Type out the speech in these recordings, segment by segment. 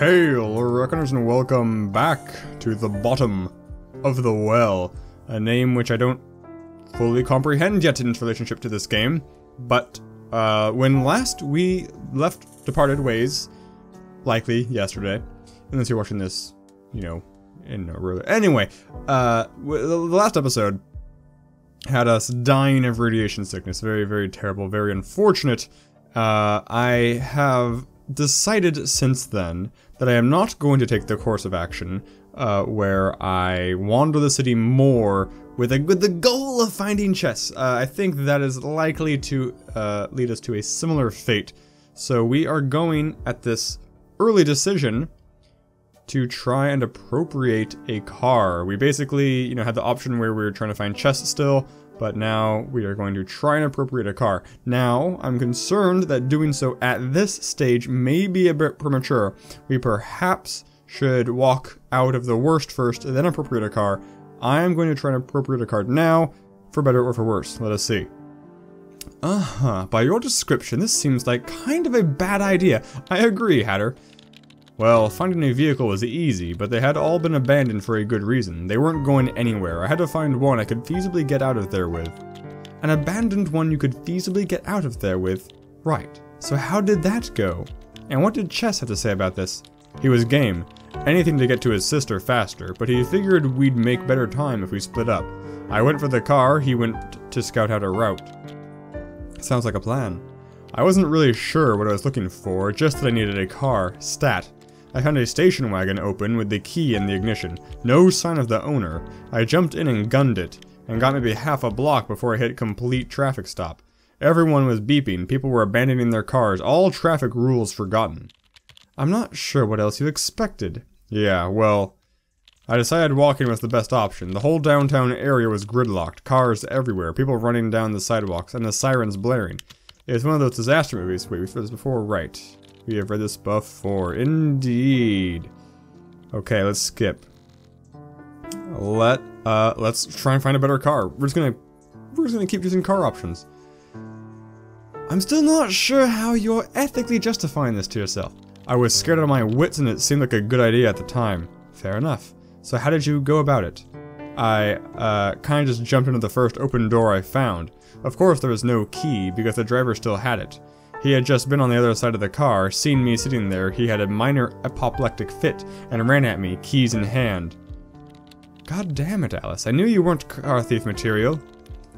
Hey, all reckoners, and welcome back to The Bottom of the Well, a name which I don't fully comprehend yet in its relationship to this game, but when last we left Departed Ways, likely yesterday, unless you're watching this, you know, in no really. Anyway, the last episode had us dying of radiation sickness, very, very terrible, very unfortunate. I have decided since then that I am not going to take the course of action where I wander the city more with the goal of finding chests. I think that is likely to lead us to a similar fate. So we are going at this early decision to try and appropriate a car. We basically, you know, had the option where we were trying to find chests still, but now we are going to try and appropriate a car. Now, I'm concerned that doing so at this stage may be a bit premature. We perhaps should walk out of the worst first, and then appropriate a car. I am going to try and appropriate a car now, for better or for worse. Let us see. Uh-huh, by your description, this seems like kind of a bad idea. I agree, Hatter. Well, finding a vehicle was easy, but they had all been abandoned for a good reason. They weren't going anywhere. I had to find one I could feasibly get out of there with. An abandoned one you could feasibly get out of there with? Right. So how did that go? And what did Chess have to say about this? He was game. Anything to get to his sister faster, but he figured we'd make better time if we split up. I went for the car, he went to scout out a route. Sounds like a plan. I wasn't really sure what I was looking for, just that I needed a car. Stat. I found a station wagon open with the key in the ignition. No sign of the owner. I jumped in and gunned it, and got maybe half a block before I hit complete traffic stop. Everyone was beeping, people were abandoning their cars, all traffic rules forgotten. I'm not sure what else you expected. Yeah, well, I decided walking was the best option. The whole downtown area was gridlocked, cars everywhere, people running down the sidewalks, and the sirens blaring. It's one of those disaster movies. Wait, we've heard this before, right? We have read this before, indeed. Okay, let's skip. Let's try and find a better car. We're just gonna keep using car options. I'm still not sure how you're ethically justifying this to yourself. I was scared out of my wits, and it seemed like a good idea at the time. Fair enough. So how did you go about it? I kind of just jumped into the first open door I found. Of course, there was no key because the driver still had it. He had just been on the other side of the car, seen me sitting there, he had a minor apoplectic fit, and ran at me, keys in hand. God damn it, Alice, I knew you weren't car thief material.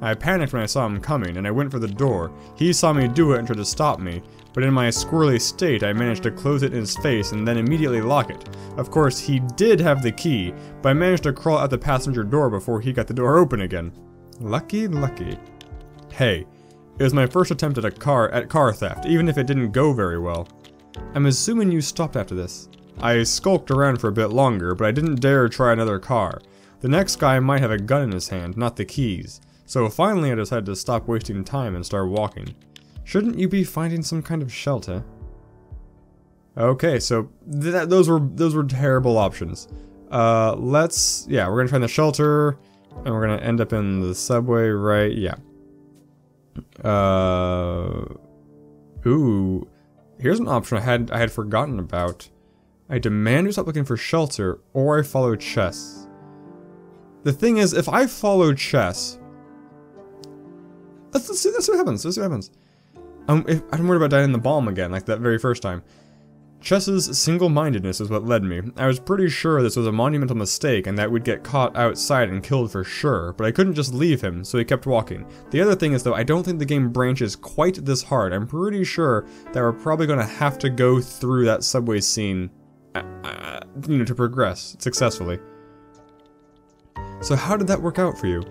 I panicked when I saw him coming, and I went for the door. He saw me do it and tried to stop me, but in my squirrely state I managed to close it in his face and then immediately lock it. Of course, he did have the key, but I managed to crawl out the passenger door before he got the door open again. Lucky, lucky. Hey. It was my first attempt at car theft, even if it didn't go very well. I'm assuming you stopped after this. I skulked around for a bit longer, but I didn't dare try another car. The next guy might have a gun in his hand, not the keys. So finally I decided to stop wasting time and start walking. Shouldn't you be finding some kind of shelter? Okay, so those were terrible options. We're gonna find the shelter, and we're gonna end up in the subway, right? Yeah. Ooh, here's an option I had forgotten about. I demand you stop looking for shelter, or I follow Chess. The thing is, if I follow Chess, let's see what happens. I'm worried about dying in the bomb again, like that very first time. Chess's single-mindedness is what led me. I was pretty sure this was a monumental mistake and that we'd get caught outside and killed for sure, but I couldn't just leave him, so he kept walking. The other thing is, though, I don't think the game branches quite this hard. I'm pretty sure that we're probably going to have to go through that subway scene, you know, to progress successfully. So how did that work out for you?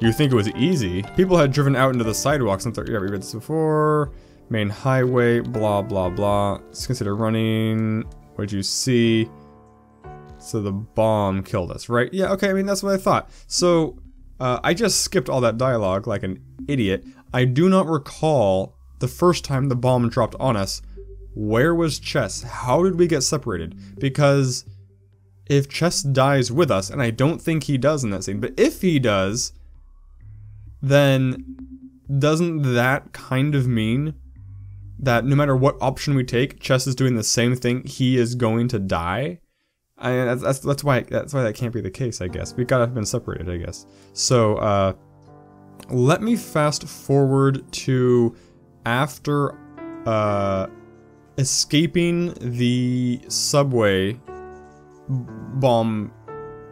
You think it was easy? People had driven out into the sidewalks and thought, yeah, we read this before. Main highway, blah, blah, blah. Let's consider running. What'd you see? So the bomb killed us, right? Yeah, okay, I mean, that's what I thought. So, I just skipped all that dialogue like an idiot. I do not recall the first time the bomb dropped on us. Where was Chess? How did we get separated? Because if Chess dies with us, and I don't think he does in that scene, but if he does, then doesn't that kind of mean that no matter what option we take, Chess is doing the same thing. He is going to die. And that's why that can't be the case, I guess. We gotta have been separated, I guess. So let me fast forward to after escaping the subway bomb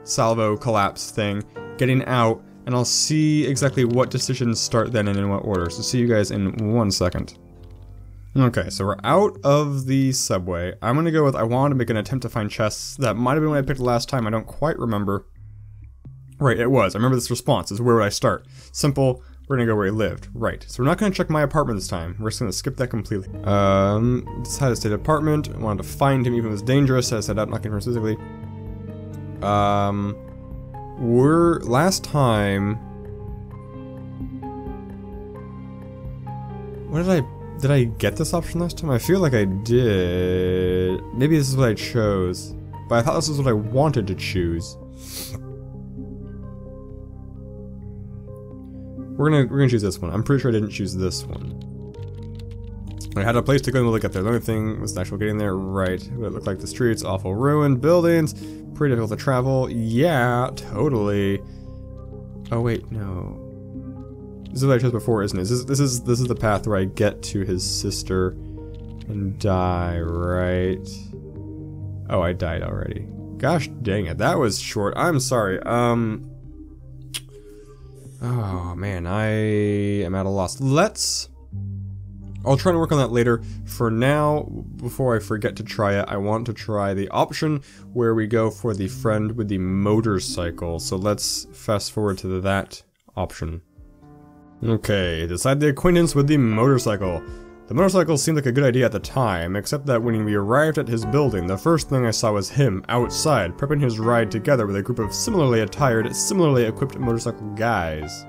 salvo collapse thing, getting out, and I'll see exactly what decisions start then and in what order. So see you guys in 1 second. Okay, so we're out of the subway. I'm gonna go with I want to make an attempt to find Chess. That might have been what I picked last time, I don't quite remember. Right, it was. I remember this response, is where would I start? Simple, we're gonna go where he lived. Right, so we're not gonna check my apartment this time. We're just gonna skip that completely. Decided to stay at the apartment. I wanted to find him even if it was dangerous. I said I'm not confirmed physically. Last time... What did I get this option last time? I feel like I did. Maybe this is what I chose. But I thought this was what I wanted to choose. We're gonna choose this one. I'm pretty sure I didn't choose this one. I had a place to go and look up there. The only thing was actually getting there, right. What it looked like, the streets, awful ruined buildings, pretty difficult to travel. Yeah, totally. Oh wait, no. This is what I chose before, isn't it? This is the path where I get to his sister and die, right? Oh, I died already. Gosh dang it, that was short. I'm sorry. Oh man, I am at a loss. I'll try to work on that later. For now, before I forget to try it, I want to try the option where we go for the friend with the motorcycle. So let's fast forward to that option. Okay, decide the acquaintance with the motorcycle. The motorcycle seemed like a good idea at the time, except that when we arrived at his building, the first thing I saw was him outside, prepping his ride together with a group of similarly attired, similarly equipped motorcycle guys.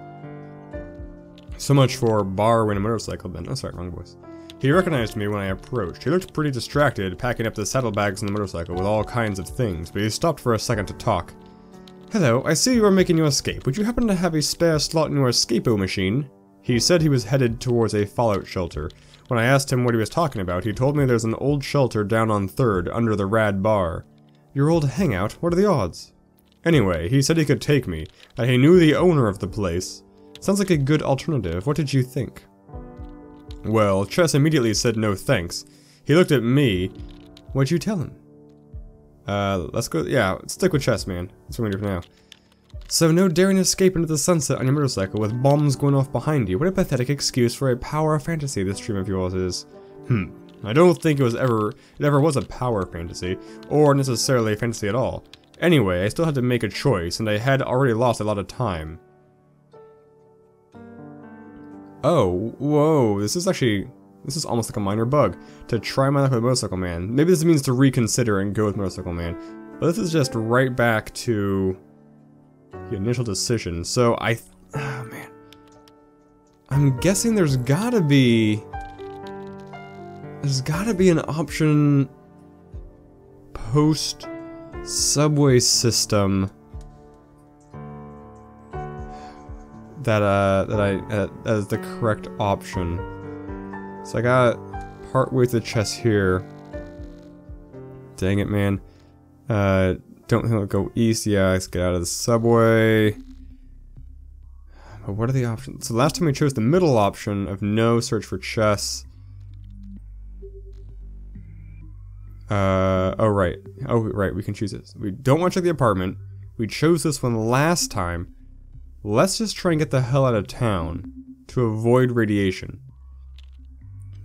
So much for bar win a motorcycle then. Oh, sorry, wrong voice. He recognized me when I approached. He looked pretty distracted, packing up the saddlebags on the motorcycle with all kinds of things, but he stopped for a second to talk. Hello, I see you are making your escape. Would you happen to have a spare slot in your escapo machine? He said he was headed towards a fallout shelter. When I asked him what he was talking about, he told me there's an old shelter down on 3rd, under the Rad Bar. Your old hangout? What are the odds? Anyway, he said he could take me, that he knew the owner of the place. Sounds like a good alternative. What did you think? Well, Chess immediately said no thanks. He looked at me. What'd you tell him? Let's go, yeah, stick with Chess, man. That's what we do for now. So no daring escape into the sunset on your motorcycle with bombs going off behind you. What a pathetic excuse for a power fantasy this dream of yours is. I don't think it ever was a power fantasy, or necessarily a fantasy at all. Anyway, I still had to make a choice, and I had already lost a lot of time. Oh, whoa, this is almost like a minor bug. To try my luck with Motorcycle Man. Maybe this means to reconsider and go with Motorcycle Man. But this is just right back to the initial decision. So oh man. I'm guessing there's gotta be an option post subway system that is the correct option. So I got partway through the Chess here. Dang it, man. Don't think I'll go east. Yeah, let's get out of the subway. But what are the options? So last time we chose the middle option of no search for Chess. Oh right. Oh right, we can choose this. We don't want to check the apartment. We chose this one last time. Let's just try and get the hell out of town to avoid radiation.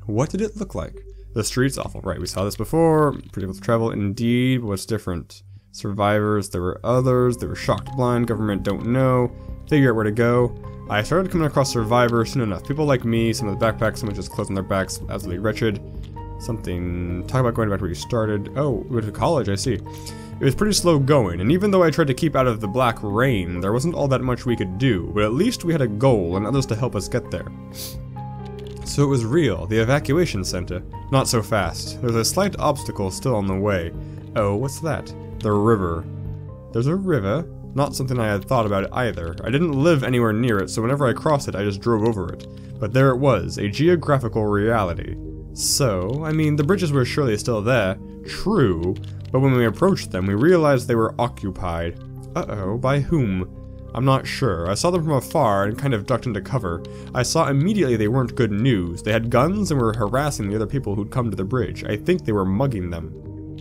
What did it look like? The streets awful, right? We saw this before. Pretty difficult to travel, indeed. What's different? Survivors. There were others. They were shocked, blind. Government don't know. Figure out where to go. I started coming across survivors soon enough. People like me. Some with backpacks. Someone just clothes on their backs. Absolutely wretched. Something. Talk about going back to where you started. Oh, we went to college. I see. It was pretty slow going, and even though I tried to keep out of the black rain, there wasn't all that much we could do. But at least we had a goal and others to help us get there. So it was real, the evacuation center. Not so fast. There's a slight obstacle still on the way. Oh, what's that? The river. There's a river? Not something I had thought about either. I didn't live anywhere near it, so whenever I crossed it, I just drove over it. But there it was, a geographical reality. So, I mean, the bridges were surely still there, true, but when we approached them, we realized they were occupied. Uh-oh, by whom? I'm not sure. I saw them from afar and kind of ducked into cover. I saw immediately they weren't good news. They had guns and were harassing the other people who'd come to the bridge. I think they were mugging them.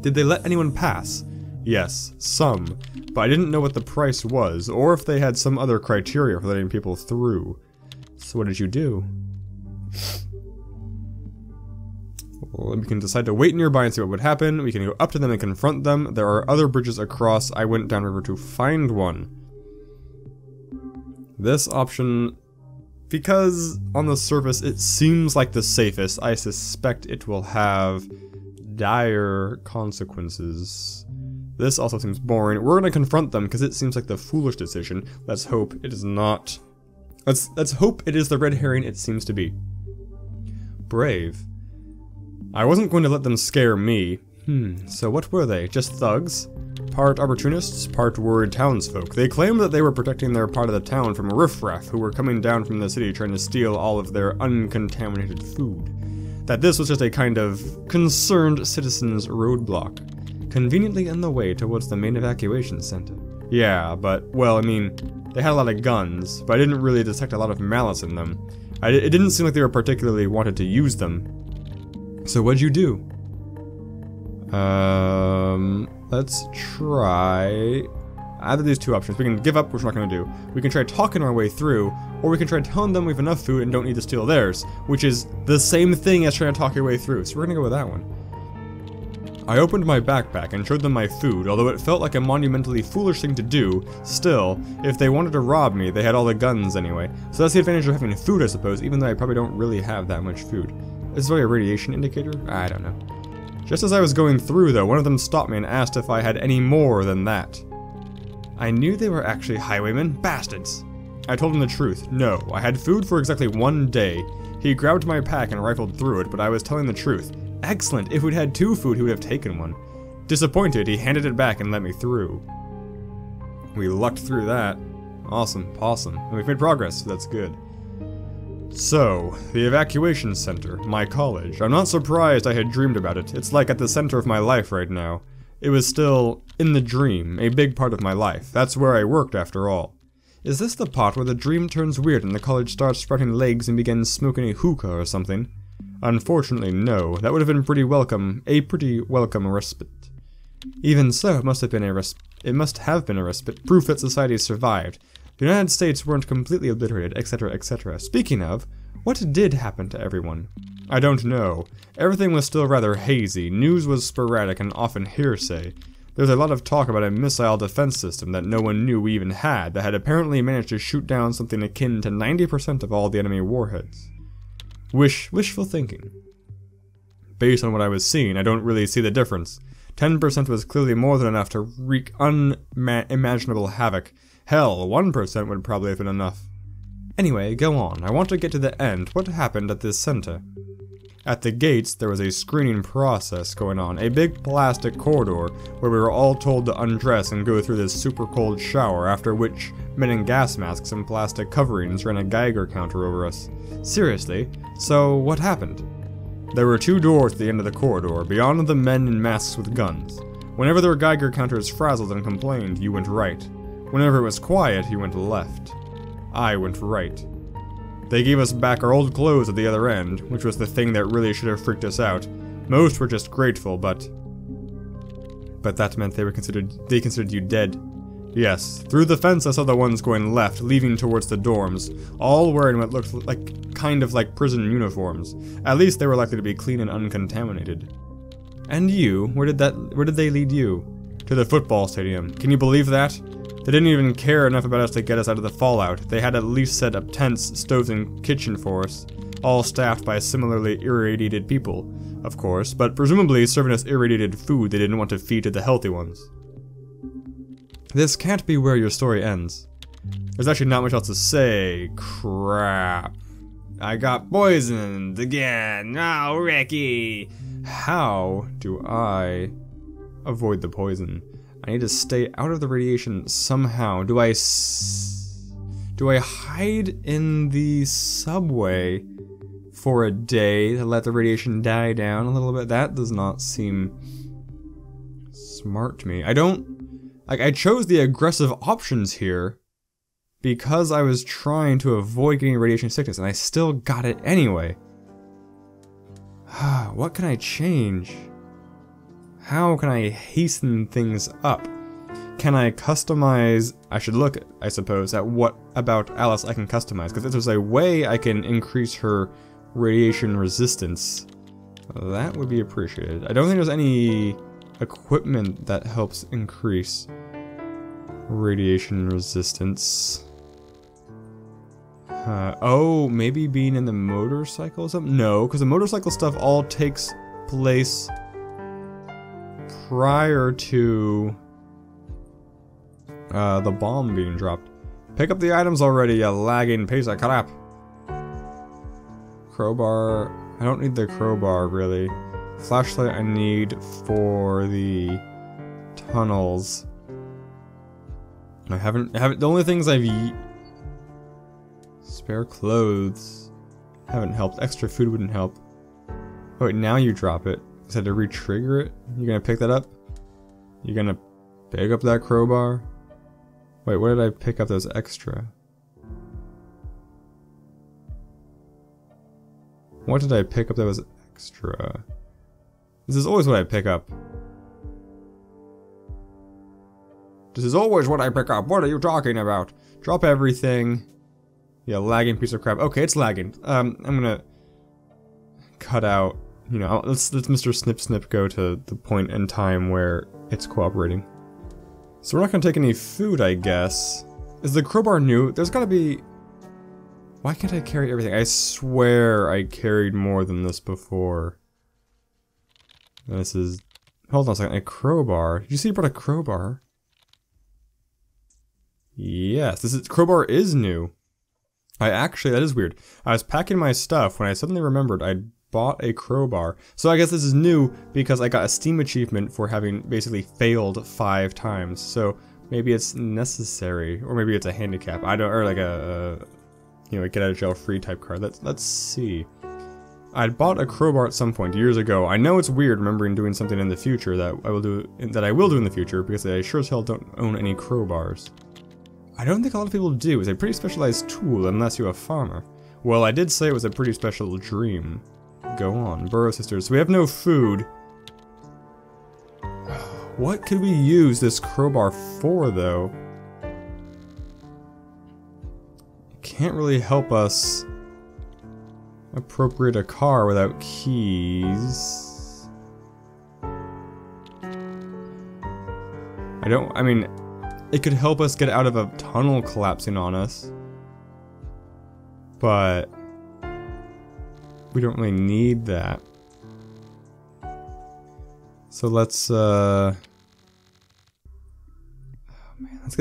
Did they let anyone pass? Yes, some, but I didn't know what the price was, or if they had some other criteria for letting people through. So what did you do? Well, we can decide to wait nearby and see what would happen. We can go up to them and confront them. There are other bridges across. I went downriver to find one. This option, because on the surface it seems like the safest, I suspect it will have dire consequences. This also seems boring. We're gonna confront them because it seems like the foolish decision. Let's hope it is not. Let's hope it is the red herring it seems to be. Brave. I wasn't going to let them scare me. So what were they? Just thugs? Part opportunists, part worried townsfolk. They claimed that they were protecting their part of the town from a riffraff who were coming down from the city trying to steal all of their uncontaminated food. That this was just a kind of concerned citizens roadblock, conveniently in the way towards the main evacuation center. Yeah, but, well, I mean, they had a lot of guns, but I didn't really detect a lot of malice in them. It didn't seem like they were particularly wanted to use them. So what'd you do? Let's try either of these two options. We can give up, which we're not going to do. We can try talking our way through, or we can try telling them we have enough food and don't need to steal theirs, which is the same thing as trying to talk your way through, so we're going to go with that one. I opened my backpack and showed them my food, although it felt like a monumentally foolish thing to do. Still, if they wanted to rob me, they had all the guns anyway. So that's the advantage of having food, I suppose, even though I probably don't really have that much food. Is there a radiation indicator? I don't know. Just as I was going through, though, one of them stopped me and asked if I had any more than that. I knew they were actually highwaymen bastards. I told him the truth. No, I had food for exactly 1 day. He grabbed my pack and rifled through it, but I was telling the truth. Excellent! If we'd had 2 food, he would have taken one. Disappointed, he handed it back and let me through. We lucked through that. Awesome, possum. And we've made progress, so that's good. So, the evacuation center, my college. I'm not surprised I had dreamed about it. It's like at the center of my life right now. It was still, in the dream, a big part of my life. That's where I worked, after all. Is this the part where the dream turns weird and the college starts sprouting legs and begins smoking a hookah or something? Unfortunately, no. That would have been a pretty welcome respite. Even so, it must have been a respite, proof that society survived. The United States weren't completely obliterated, etc., etc. Speaking of, what did happen to everyone? I don't know. Everything was still rather hazy, news was sporadic and often hearsay. There was a lot of talk about a missile defense system that no one knew we even had, that had apparently managed to shoot down something akin to 90% of all the enemy warheads. Wishful thinking. Based on what I was seeing, I don't really see the difference. 10% was clearly more than enough to wreak unimaginable havoc. Hell, 1% would probably have been enough. Anyway, go on. I want to get to the end. What happened at this center? At the gates, there was a screening process going on. A big plastic corridor where we were all told to undress and go through this super cold shower, after which men in gas masks and plastic coverings ran a Geiger counter over us. Seriously? So what happened? There were 2 doors at the end of the corridor, beyond the men in masks with guns. Whenever their Geiger counters frazzled and complained, you went right. Whenever it was quiet, you went left. I went right. They gave us back our old clothes at the other end, which was the thing that really should have freaked us out. Most were just grateful, but that meant they considered you dead. Yes, through the fence I saw the ones going left, leaving towards the dorms, all wearing what looked like kind of like prison uniforms. At least they were likely to be clean and uncontaminated. And you? Where did they lead you? To the football stadium. Can you believe that? They didn't even care enough about us to get us out of the fallout. They had at least set up tents, stoves, and kitchen for us, all staffed by similarly irradiated people, of course, but presumably serving us irradiated food they didn't want to feed to the healthy ones. This can't be where your story ends. There's actually not much else to say. Crap. I got poisoned again. Oh, Ricky. How do I avoid the poison? I need to stay out of the radiation somehow. Do I hide in the subway for a day to let the radiation die down a little bit. That does not seem smart to me. I don't, like, I chose the aggressive options here because I was trying to avoid getting radiation sickness, and I still got it anyway. What can I change? How can I hasten things up? Can I customize? I should look, I suppose, at what about Alice I can customize, because if there's a way I can increase her radiation resistance, that would be appreciated. I don't think there's any equipment that helps increase radiation resistance. Oh, maybe being in the motorcycle or something? No, because the motorcycle stuff all takes place prior to the bomb being dropped. Pick up the items already, you lagging piece of crap. Crowbar. I don't need the crowbar, really. Flashlight I need for the tunnels. I haven't the only things I've... Spare clothes. Haven't helped. Extra food wouldn't help. Oh wait, now you drop it. Is that to re-trigger it? You're gonna pick that up? You're gonna pick up that crowbar? Wait, where did I pick up those extra? What did I pick up that was extra? This is always what I pick up. This is always what I pick up. What are you talking about? Drop everything. Yeah, lagging piece of crap. Okay, it's lagging. I'm gonna cut out, you know, let's Mr. Snip Snip go to the point in time where it's cooperating. So we're not gonna take any food, I guess. Is the crowbar new? There's gotta be... Why can't I carry everything? I swear I carried more than this before. This is... Hold on a second, a crowbar. Did you see you brought a crowbar? Yes, this is... crowbar is new. I actually, that is weird. I was packing my stuff when I suddenly remembered I'd bought a crowbar. So I guess this is new because I got a Steam achievement for having basically failed 5 times. So maybe it's necessary, or maybe it's a handicap. I don't, or like a you know, a get out of jail free type card. Let's see. I'd bought a crowbar at some point years ago. I know it's weird remembering doing something in the future that I will do in the future, because I sure as hell don't own any crowbars. I don't think a lot of people do. It's a pretty specialized tool unless you're a farmer. Well, I did say it was a pretty special dream. Go on, Burrow Sisters. So we have no food. What could we use this crowbar for, though? It can't really help us appropriate a car without keys. I mean... It could help us get out of a tunnel collapsing on us, but we don't really need that. So let's get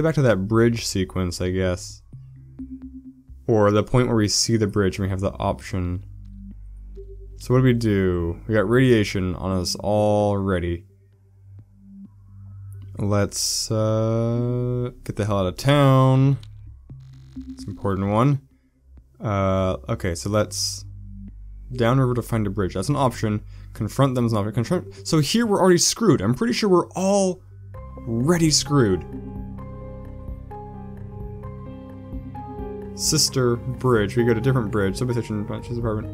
back to that bridge sequence, I guess. Or the point where we see the bridge and we have the option. So what do? We got radiation on us already. Let's get the hell out of town. It's an important one. Okay, so let's downriver to find a bridge. That's an option. Confront them is an option. So here we're already screwed. I'm pretty sure we're already screwed. Sister bridge. We go to different bridge. Subway station, bunches apartment.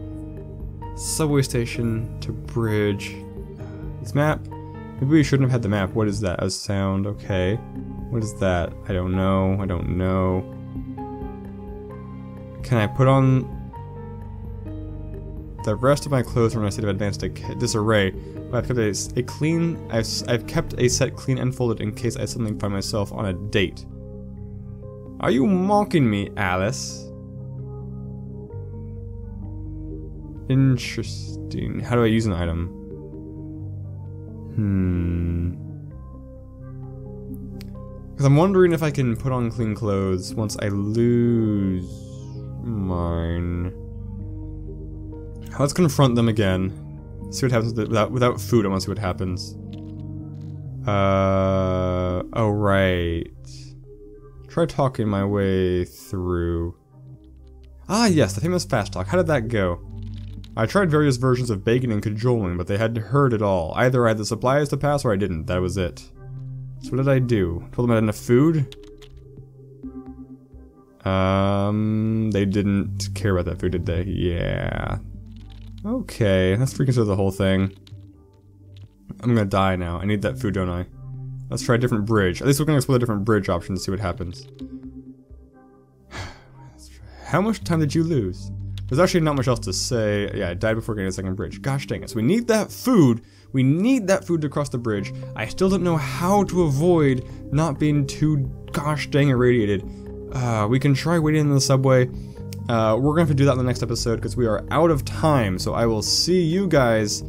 Subway station to bridge. This map. Maybe we shouldn't have had the map. What is that? A sound. Okay. What is that? I don't know. I don't know. Can I put on the rest of my clothes from my state of advanced disarray? I've kept a clean. I've kept a set clean and folded in case I suddenly find myself on a date. Are you mocking me, Alice? Interesting. How do I use an item? Because I'm wondering if I can put on clean clothes once I lose mine. Let's confront them again. See what happens without food. I want to see what happens. Oh right. Try talking my way through. Ah yes, the famous fast talk. How did that go? I tried various versions of begging and cajoling, but they hadn't heard at all. Either I had the supplies to pass or I didn't. That was it. So what did I do? Told them I had enough food? They didn't care about that food, did they? Yeah. Okay, let's reconsider the whole thing. I'm gonna die now. I need that food, don't I? Let's try a different bridge. At least we're gonna explore a different bridge option to see what happens. How much time did you lose? There's actually not much else to say. Yeah, I died before getting a second bridge. Gosh dang it. So we need that food. We need that food to cross the bridge. I still don't know how to avoid not being too gosh dang irradiated. We can try waiting in the subway. We're gonna have to do that in the next episode because we are out of time. So I will see you guys.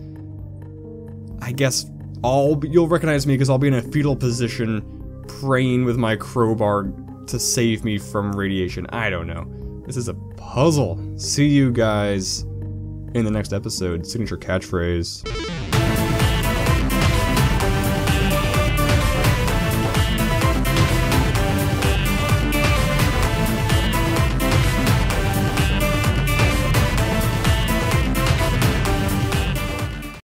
I guess you'll recognize me because I'll be in a fetal position praying with my crowbar to save me from radiation. I don't know. This is a puzzle. See you guys in the next episode. Signature catchphrase.